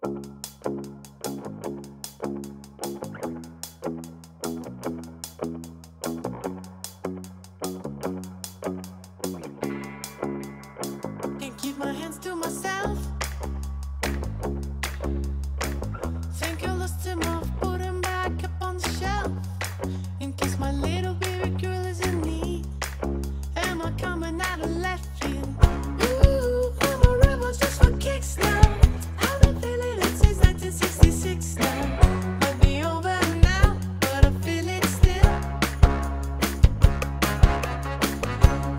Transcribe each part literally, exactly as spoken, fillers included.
Can't keep my hands to myself. Think I lost him off, put him back up on the shelf. In case my little baby girl is in need, am I coming out of left field? Ooh, I'm a rebel just for kicks now. I've been feeling it since nineteen sixty-six now. Might be over now, but I feel it still.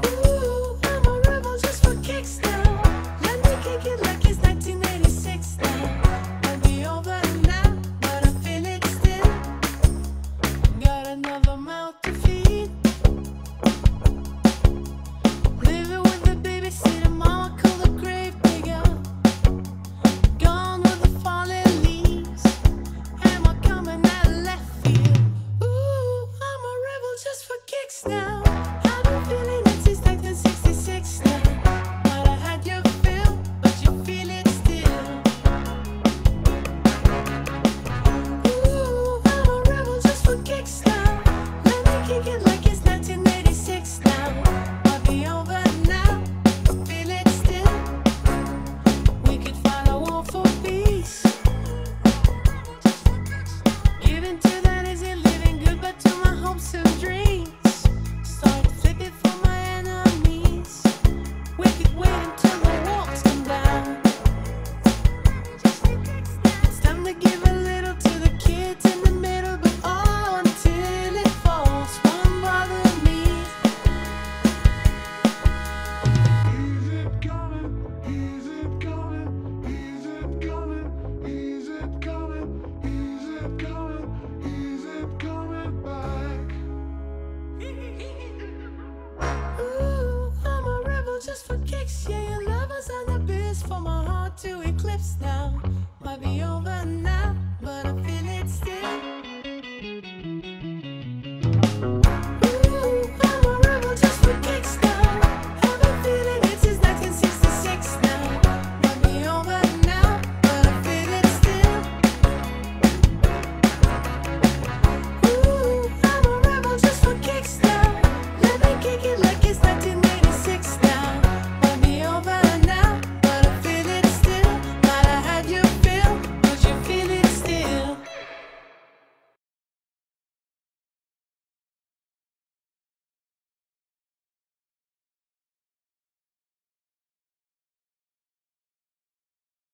Ooh, I'm a rebel just for kicks now. Let me kick it like it's nineteen eighty-six now. Now I've been feeling it since nineteen sixty-six now. But I had your feel, but you feel it still. Ooh, I'm a rebel just for kicks now. Let me kick it.